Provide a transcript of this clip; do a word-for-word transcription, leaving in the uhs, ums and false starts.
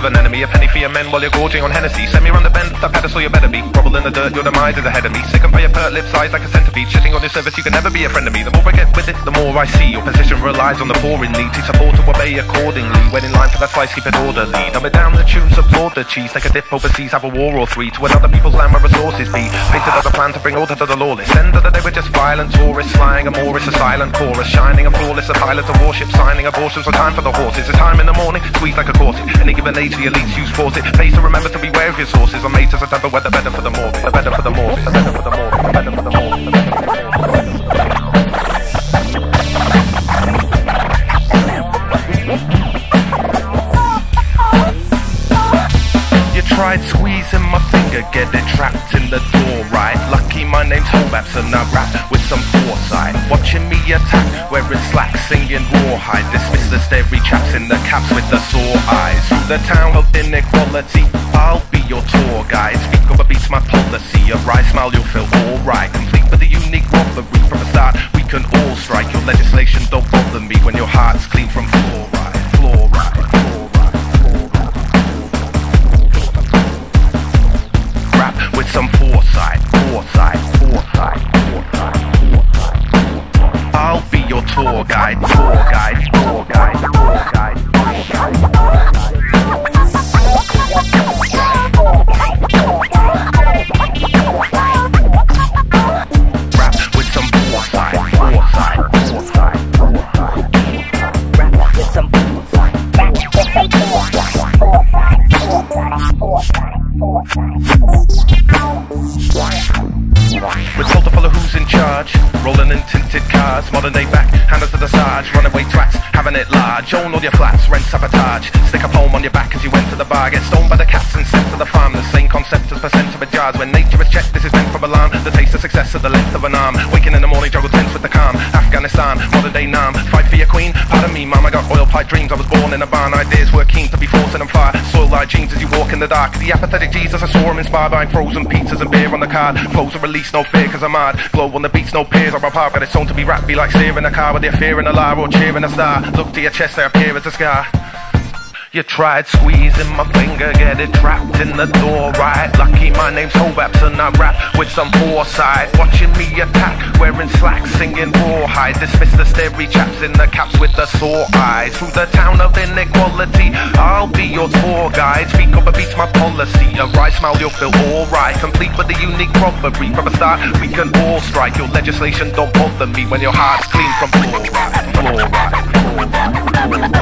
of an enemy. A penny for your men while you're gorging on Hennessy. Send me round the bend, that pedestal you better be. Grovel in the dirt, your demise is ahead of me. Sickened by your pert lips, eyes like a centipede. Shitting on your service, you can never be a friend of me. The more I get with it, the more I see. Your position relies on the poor in need. Teach the poor to obey accordingly. When in line for that slice, keep it orderly. Dumb it down the tunes, applaud the cheese. Take a dip overseas, have a war or three. To another people's land where resources be. Painted out a plan to bring order to the lawless. End of the day, we're just violent tourists. Slying a Morris, a silent chorus. Shining a flawless, a pilot, a warship. Signing abortions for time for the horses. It's time in the morning, squeeze like a corset. Any given age, the elites use force it. Face to remember to beware of your sources. I'm made to the weather, better for the more. The better for the more. The better for the more. The better for the more. The better for the more. Tried squeezing my finger, getting trapped in the door, right? Lucky my name's Hobaps and I rap with some foresight. Watching me attack, wearing slack, singing Raw Hide. Dismiss the stary chaps in the caps with the sore eyes. Through the town of inequality, I'll be your tour guide. Speak up a beat's my policy, a wry smile you'll feel alright. Complete with a unique robbery from the start, we can all strike. Your legislation don't bother me when your heart's clean from fluoride, fluoride. With some foresight, foresight, foresight, foresight, foresight. I'll be your tour guide, tour guide, tour guide, tour guide, tour guide. Rap with some foresight, foresight, foresight, foresight. Rap with some foresight, rap with some foresight, foresight, foresight, foresight. We're told to follow who's in charge. Rolling in tinted cars, modern day back, hand us to the sarge. Runaway tracks, having it large. Own all your flats, rent sabotage. Stick a palm on your back as you enter the bar. Get stoned by the cats and sent to the farm. The same concept as percent of a jars. When nature is checked, this is meant for alarm. The taste of success at the length of an arm. Waking in the morning, juggle tense with the calm. Afghanistan, modern day Nam. Fight for your queen, pardon me mum, I got oil pipe dreams. I was born in a barn, ideas were keen to be forcing them fire. Soil like jeans as you walk in the dark. The apathetic Jesus, I saw him inspired by frozen pizzas and beer on the card. Flows and release, no fear cause I'm hard. Glow on the beats, no peers or a part. Got it sewn to be rap, be like steering a car. With their fear and a lie or cheering a star. Look to your chest, they appear as a scar. You tried squeezing my finger, get it trapped in the door, right? Lucky my name's Hobaps and I rap with some foresight. Watching me attack, wearing slack, singing Rawhide. Dismiss the stary chaps in the caps with the sore eyes. Through the town of inequality, I'll be your tour guide. Speak up a beat's my policy, a wry smile you'll feel alright. Complete with a unique robbery, from a start we can all strike. Your legislation don't bother me when your heart's clean from fluoride, fluoride, fluoride, fluoride.